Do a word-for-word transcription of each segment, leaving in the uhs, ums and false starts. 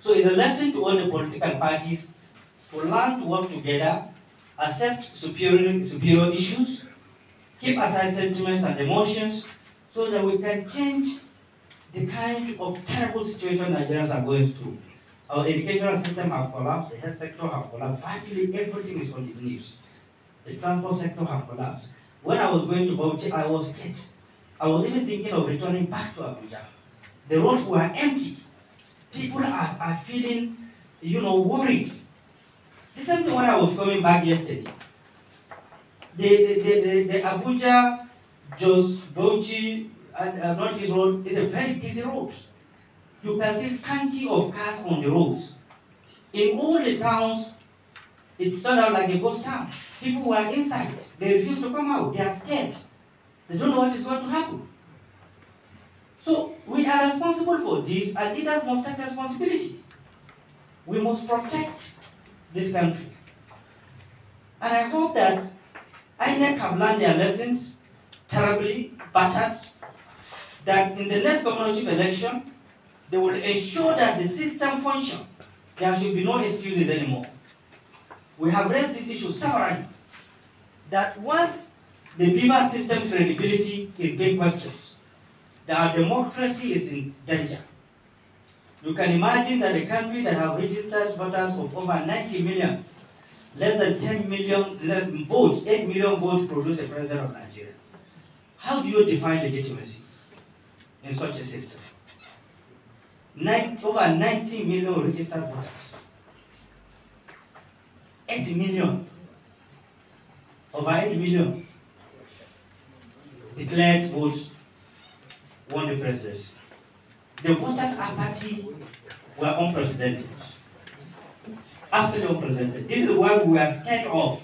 So it's a lesson to all the political parties to learn to work together, accept superior, superior issues, keep aside sentiments and emotions, so that we can change the kind of terrible situation Nigerians are going through. Our educational system has collapsed, the health sector has collapsed, virtually everything is on its knees. The transport sector has collapsed. When I was going to Bauchi, I was scared. I was even thinking of returning back to Abuja. The roads were empty. People are, are feeling, you know, worried. The same thing when I was coming back yesterday. The, the, the, the, the Abuja, Jos, Bauchi, and uh, not his road, is a very busy road. You can see scanty of cars on the roads. In all the towns, it started out like a ghost town. People were inside. They refuse to come out. They are scared. They don't know what is going to happen. So we are responsible for this, and leaders must take responsibility. We must protect this country. And I hope that I N E C have learned their lessons, terribly battered, that in the next governorship election, they will ensure that the system functions. There should be no excuses anymore. We have raised this issue severally, that once the B I M A system credibility is being questioned, that our democracy is in danger. You can imagine that a country that has registered voters of over ninety million, less than ten million votes, eight million votes produce a president of Nigeria. How do you define legitimacy in such a system? Nine, over ninety million registered voters. eight million. Over eight million declared votes won the presidency. The voters' apathy were unprecedented. Absolutely unprecedented. This is what we are scared of.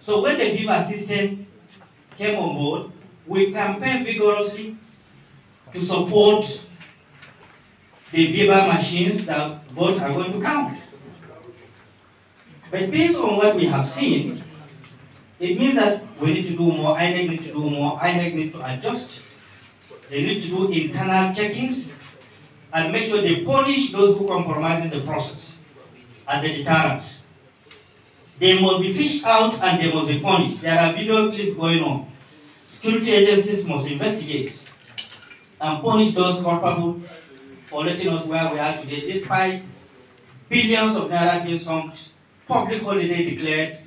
So when the V I V A system came on board, we campaigned vigorously to support the V I V A machines that votes are going to count. But based on what we have seen, it means that we need to do more, I N E C need to do more, I N E C need to adjust. They need to do internal check-ins and make sure they punish those who compromise the process as a deterrent. They must be fished out and they must be punished. There are video clips going on. Security agencies must investigate and punish those culpable for letting us where we are today, despite billions of naira being sunk, public holiday declared,